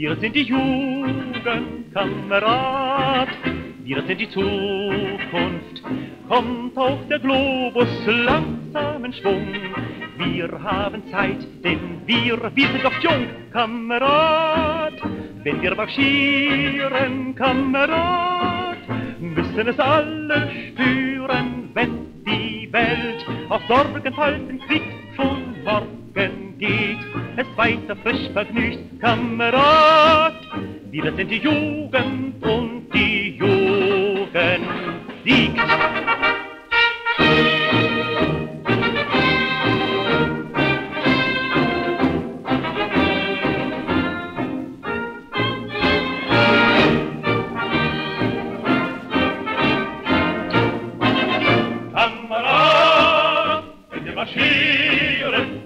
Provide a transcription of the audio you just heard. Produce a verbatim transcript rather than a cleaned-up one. Wir sind die Jugend, Kamerad, wir sind die Zukunft. Kommt auf der Globus langsam in Schwung. Wir haben Zeit, denn wir, wir sind doch jung, Kamerad. Wenn wir marschieren, Kamerad, müssen es alle spüren, wenn die Welt auf Sorgen, Falten, Krieg schon morgen geht. Es weiter frisch vergnügt, Kamerad. Wir sind die Jugend und die Jugend siegt. Kamerad, wenn wir marschieren,